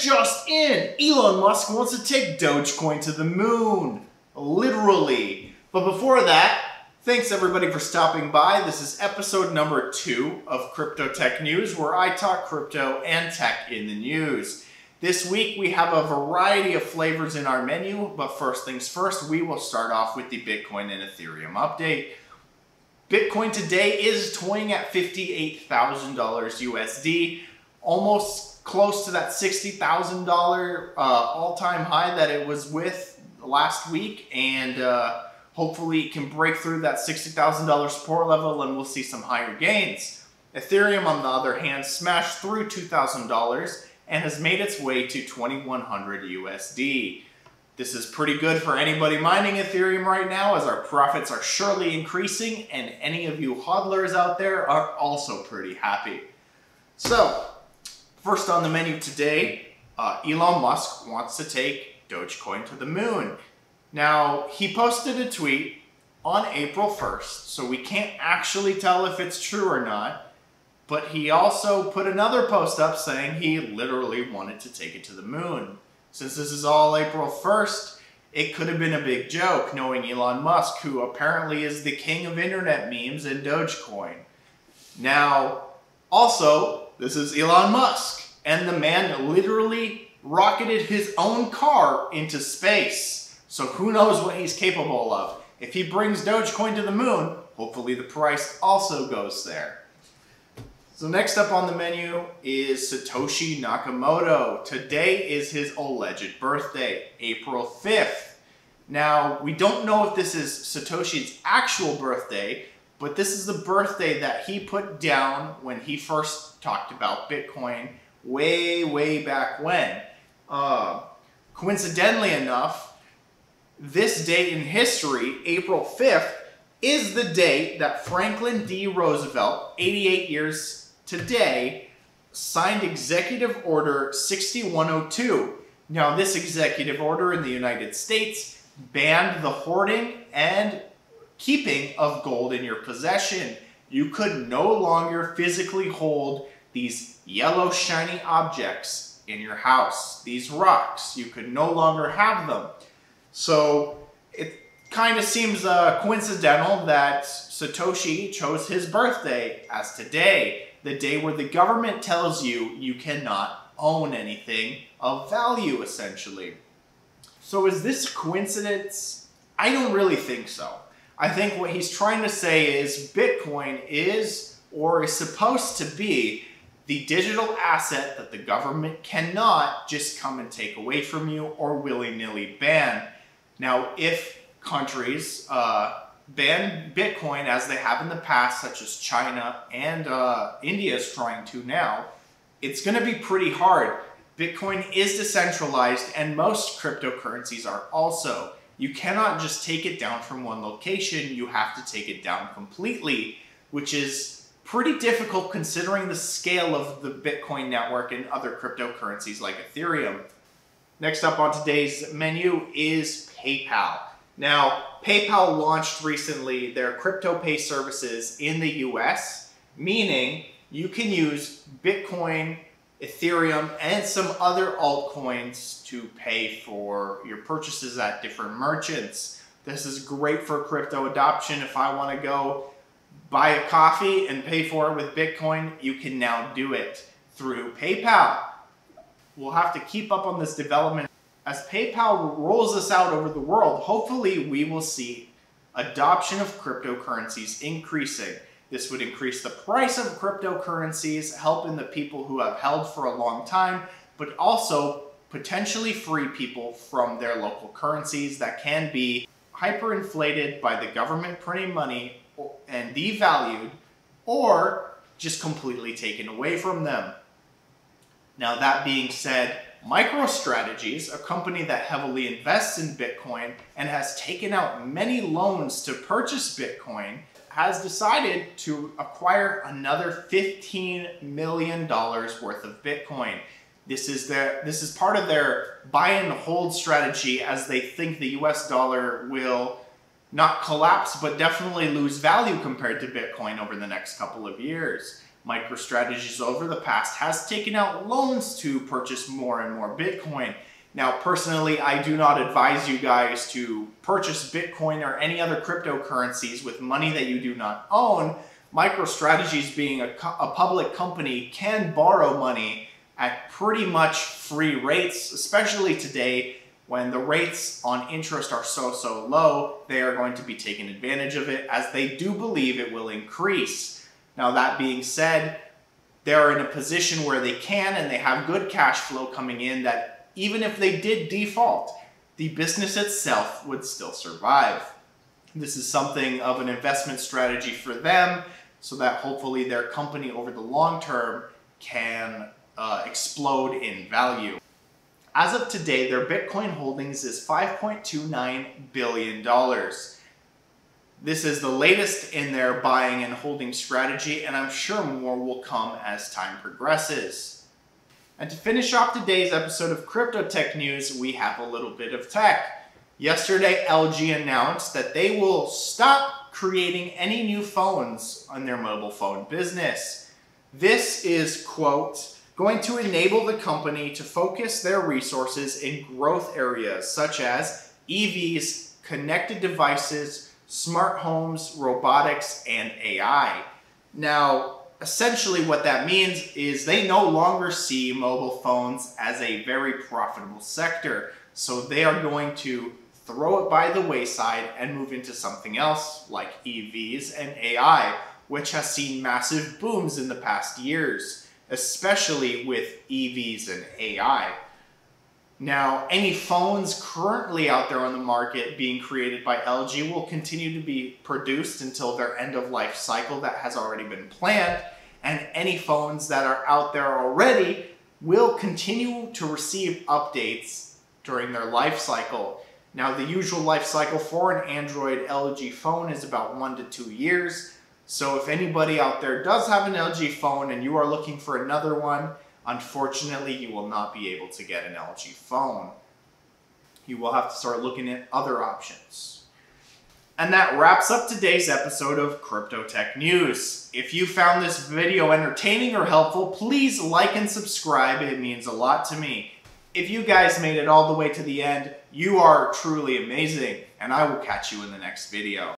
This just in, Elon Musk wants to take Dogecoin to the moon. Literally. But before that, thanks everybody for stopping by. This is episode number 2 of Crypto Tech News, where I talk crypto and tech in the news. This week we have a variety of flavors in our menu, but first things first, we will start off with the Bitcoin and Ethereum update. Bitcoin today is toying at $58,000 USD, almost close to that $60,000 all-time high that it was with last week, and hopefully it can break through that $60,000 support level and we'll see some higher gains. Ethereum, on the other hand, smashed through $2,000 and has made its way to 2,100 USD. This is pretty good for anybody mining Ethereum right now, as our profits are surely increasing, and any of you hodlers out there are also pretty happy. So, first on the menu today, Elon Musk wants to take Dogecoin to the moon. Now, he posted a tweet on April 1st, so we can't actually tell if it's true or not, but he also put another post up saying he literally wanted to take it to the moon. Since this is all April 1st, it could have been a big joke, knowing Elon Musk, who apparently is the king of internet memes and Dogecoin. Now, also, this is Elon Musk, and the man literally rocketed his own car into space. So who knows what he's capable of. If he brings Dogecoin to the moon, hopefully the price also goes there. So next up on the menu is Satoshi Nakamoto. Today is his alleged birthday, April 5th. Now, we don't know if this is Satoshi's actual birthday, but this is the birthday that he put down when he first talked about Bitcoin way back when. Coincidentally enough, this date in history, April 5th, is the date that Franklin D. Roosevelt, 88 years today, signed Executive Order 6102. Now, this executive order in the United States banned the hoarding and keeping of gold in your possession. You could no longer physically hold these yellow shiny objects in your house, these rocks. You could no longer have them. So it kind of seems coincidental that Satoshi chose his birthday as today, the day where the government tells you you cannot own anything of value, essentially. So is this coincidence? I don't really think so. I think what he's trying to say is Bitcoin is, or is supposed to be, the digital asset that the government cannot just come and take away from you or willy-nilly ban. Now, if countries ban Bitcoin as they have in the past, such as China and India is trying to now, it's going to be pretty hard. Bitcoin is decentralized, and most cryptocurrencies are also. You cannot just take it down from one location. You have to take it down completely, which is pretty difficult considering the scale of the Bitcoin network and other cryptocurrencies like Ethereum. Next up on today's menu is PayPal. Now, PayPal launched recently their crypto pay services in the US, meaning you can use Bitcoin, Ethereum, and some other altcoins to pay for your purchases at different merchants. This is great for crypto adoption. If I want to go buy a coffee and pay for it with Bitcoin, you can now do it through PayPal. We'll have to keep up on this development. As PayPal rolls this out over the world, hopefully we will see adoption of cryptocurrencies increasing. This would increase the price of cryptocurrencies, helping the people who have held for a long time, but also potentially free people from their local currencies that can be hyperinflated by the government printing money and devalued, or just completely taken away from them. Now, that being said, MicroStrategy, a company that heavily invests in Bitcoin and has taken out many loans to purchase Bitcoin, has decided to acquire another $15 million worth of Bitcoin. This is part of their buy and hold strategy, as they think the US dollar will not collapse, but definitely lose value compared to Bitcoin over the next couple of years. MicroStrategy over the past has taken out loans to purchase more and more Bitcoin. Now, personally, I do not advise you guys to purchase Bitcoin or any other cryptocurrencies with money that you do not own. MicroStrategy, being a public company, can borrow money at pretty much free rates, especially today when the rates on interest are so low. They are going to be taking advantage of it, as they do believe it will increase. Now, that being said, they're in a position where they can, and they have good cash flow coming in, that even if they did default, the business itself would still survive. This is something of an investment strategy for them, so that hopefully their company over the long term can explode in value. As of today, their Bitcoin holdings is $5.29 billion. This is the latest in their buying and holding strategy, and I'm sure more will come as time progresses. And to finish off today's episode of Crypto Tech News, we have a little bit of tech. Yesterday, LG announced that they will stop creating any new phones on their mobile phone business. This is, quote, going to enable the company to focus their resources in growth areas such as EVs, connected devices, smart homes, robotics, and AI. Now, essentially what that means is they no longer see mobile phones as a very profitable sector, so they are going to throw it by the wayside and move into something else like EVs and AI, which has seen massive booms in the past years, especially with EVs and AI. Now, any phones currently out there on the market being created by LG will continue to be produced until their end of life cycle that has already been planned, and any phones that are out there already will continue to receive updates during their life cycle. Now, the usual life cycle for an Android LG phone is about 1 to 2 years. So if anybody out there does have an LG phone and you are looking for another one, unfortunately, you will not be able to get an LG phone. You will have to start looking at other options. And that wraps up today's episode of Crypto Tech News. If you found this video entertaining or helpful, please like and subscribe. It means a lot to me. If you guys made it all the way to the end, you are truly amazing, and I will catch you in the next video.